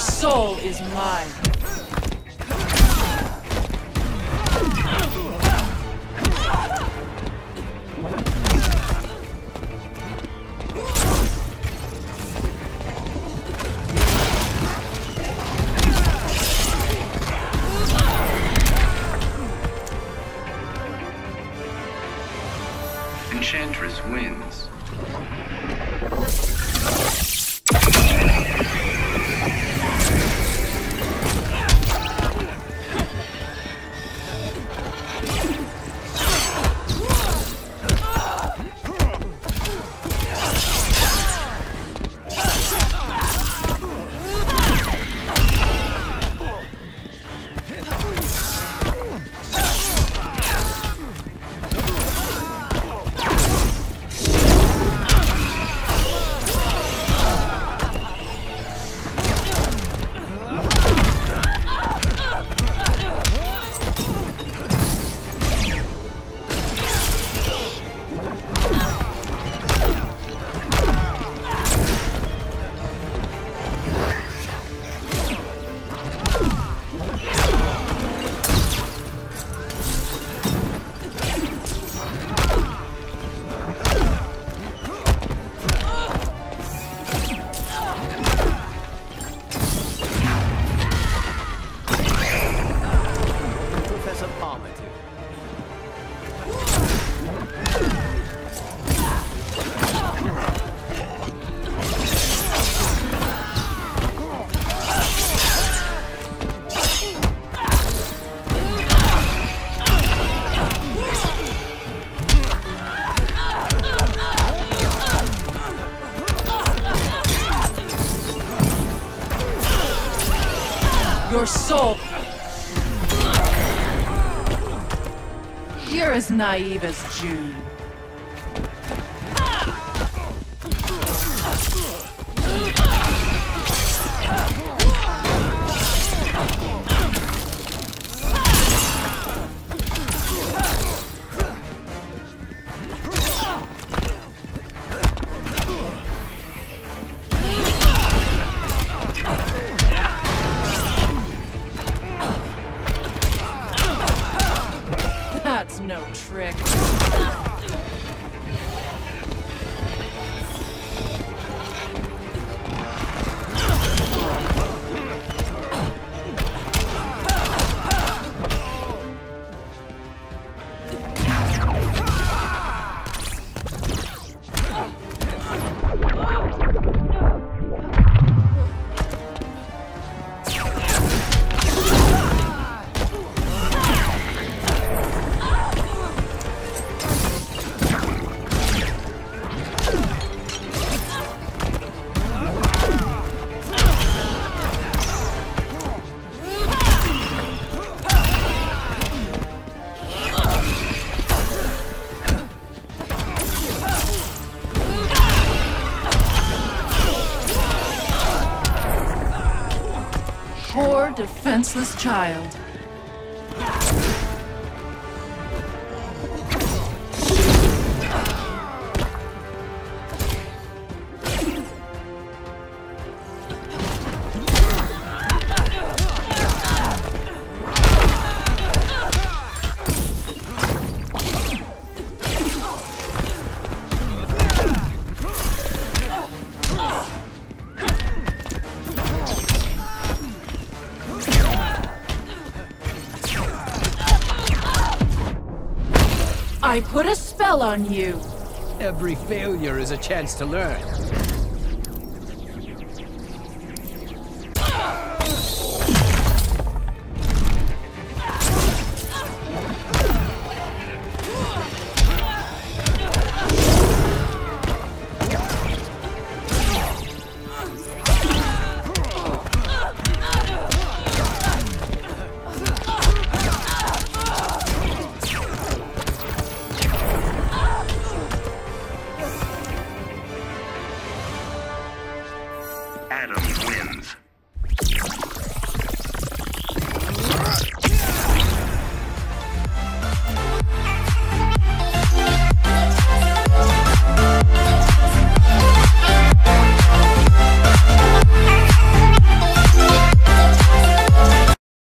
soul is mine. Enchantress wins. Your soul. You're as naive as June. That's no trick. Poor defenseless child. I put a spell on you. Every failure is a chance to learn.